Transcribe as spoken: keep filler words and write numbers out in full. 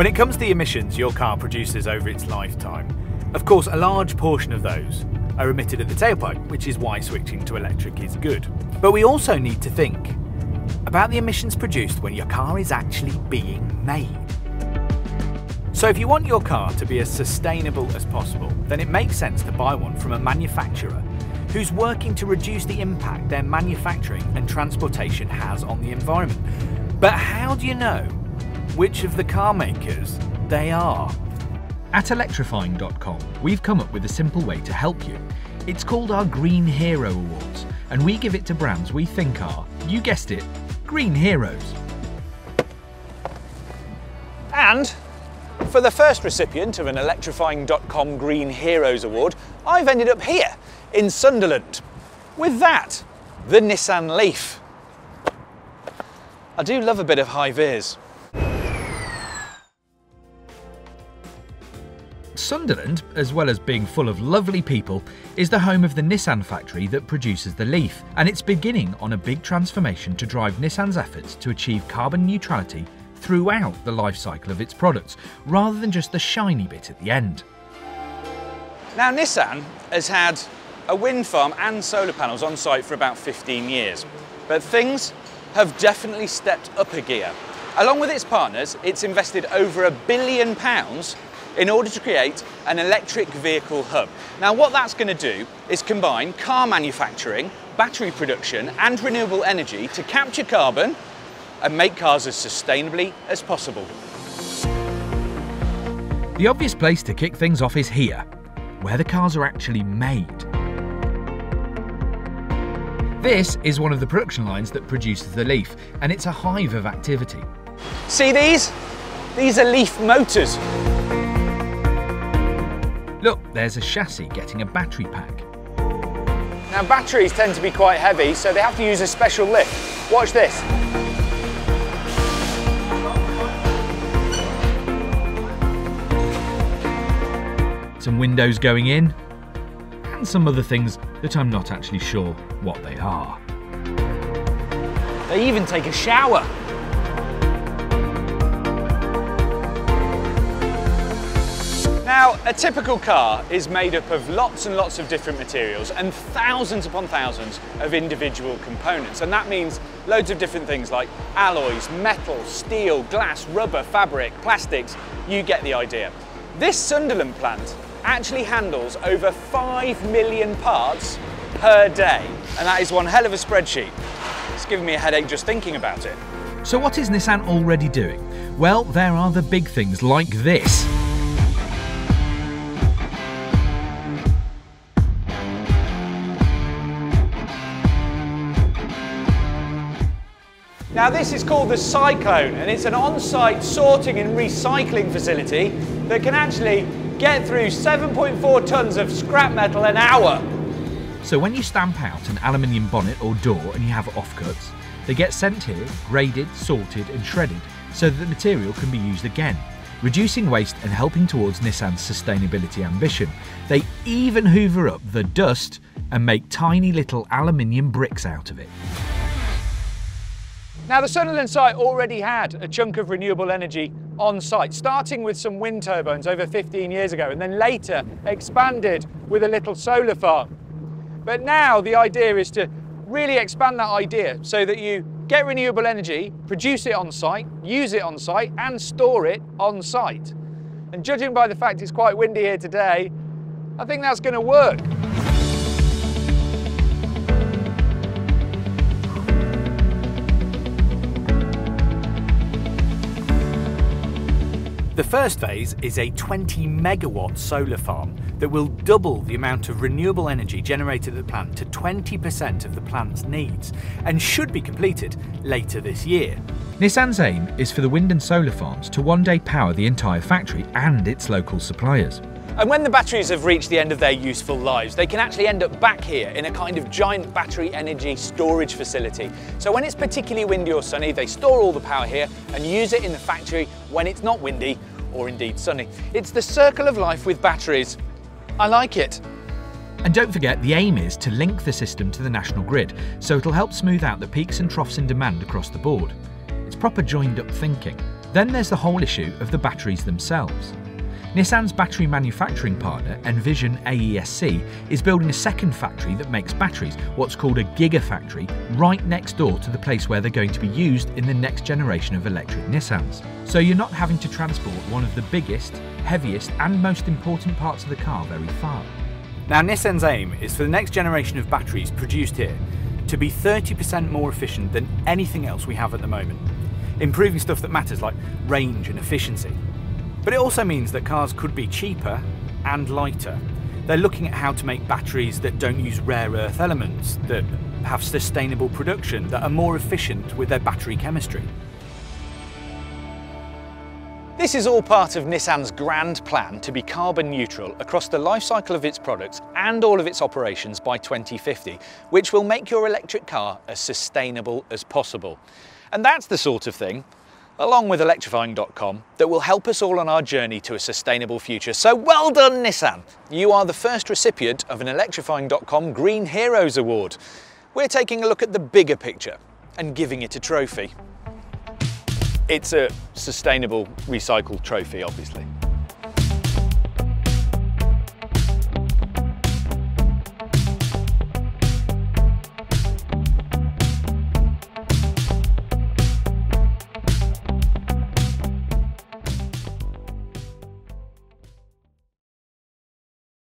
When it comes to the emissions your car produces over its lifetime, of course a large portion of those are emitted at the tailpipe, which is why switching to electric is good. But we also need to think about the emissions produced when your car is actually being made. So if you want your car to be as sustainable as possible, then it makes sense to buy one from a manufacturer who's working to reduce the impact their manufacturing and transportation has on the environment. But how do you know which of the car makers they are? At electrifying dot com, we've come up with a simple way to help you. It's called our Green Hero Awards, and we give it to brands we think are, you guessed it, green heroes. And for the first recipient of an electrifying dot com Green Heroes Award, I've ended up here in Sunderland. With that, the Nissan Leaf. I do love a bit of high-vis. Sunderland, as well as being full of lovely people, is the home of the Nissan factory that produces the Leaf, and it's beginning on a big transformation to drive Nissan's efforts to achieve carbon neutrality throughout the life cycle of its products, rather than just the shiny bit at the end. Now, Nissan has had a wind farm and solar panels on site for about fifteen years, but things have definitely stepped up a gear. Along with its partners, it's invested over a billion pounds in order to create an electric vehicle hub. Now, what that's going to do is combine car manufacturing, battery production and renewable energy to capture carbon and make cars as sustainably as possible. The obvious place to kick things off is here, where the cars are actually made. This is one of the production lines that produces the Leaf, and it's a hive of activity. See these? These are Leaf motors. Look, there's a chassis getting a battery pack. Now, batteries tend to be quite heavy, so they have to use a special lift. Watch this. Some windows going in, and some other things that I'm not actually sure what they are. They even take a shower. Now, a typical car is made up of lots and lots of different materials and thousands upon thousands of individual components. And that means loads of different things like alloys, metal, steel, glass, rubber, fabric, plastics, you get the idea. This Sunderland plant actually handles over five million parts per day. And that is one hell of a spreadsheet. It's giving me a headache just thinking about it. So what is Nissan already doing? Well, there are the big things like this. Now, this is called the Cyclone, and it's an on-site sorting and recycling facility that can actually get through seven point four tonnes of scrap metal an hour. So when you stamp out an aluminium bonnet or door and you have offcuts, they get sent here, graded, sorted and shredded so that the material can be used again, reducing waste and helping towards Nissan's sustainability ambition. They even hoover up the dust and make tiny little aluminium bricks out of it. Now, the Sunderland site already had a chunk of renewable energy on site, starting with some wind turbines over fifteen years ago, and then later expanded with a little solar farm. But now the idea is to really expand that idea so that you get renewable energy, produce it on site, use it on site, and store it on site. And judging by the fact it's quite windy here today, I think that's going to work. The first phase is a twenty megawatt solar farm that will double the amount of renewable energy generated at the plant to twenty percent of the plant's needs, and should be completed later this year. Nissan's aim is for the wind and solar farms to one day power the entire factory and its local suppliers. And when the batteries have reached the end of their useful lives, they can actually end up back here in a kind of giant battery energy storage facility. So when it's particularly windy or sunny, they store all the power here and use it in the factory when it's not windy or indeed sunny. It's the circle of life with batteries. I like it. And don't forget, the aim is to link the system to the national grid, so it'll help smooth out the peaks and troughs in demand across the board. It's proper joined up thinking. Then there's the whole issue of the batteries themselves. Nissan's battery manufacturing partner, Envision A E S C, is building a second factory that makes batteries, what's called a gigafactory, right next door to the place where they're going to be used in the next generation of electric Nissans. So you're not having to transport one of the biggest, heaviest and most important parts of the car very far. Now, Nissan's aim is for the next generation of batteries produced here to be thirty percent more efficient than anything else we have at the moment, improving stuff that matters like range and efficiency. But it also means that cars could be cheaper and lighter. They're looking at how to make batteries that don't use rare earth elements, that have sustainable production, that are more efficient with their battery chemistry. This is all part of Nissan's grand plan to be carbon neutral across the life cycle of its products and all of its operations by twenty fifty, which will make your electric car as sustainable as possible. And that's the sort of thing, along with electrifying dot com, that will help us all on our journey to a sustainable future. So well done, Nissan! You are the first recipient of an electrifying dot com Green Heroes Award. We're taking a look at the bigger picture and giving it a trophy. It's a sustainable recycled trophy, obviously.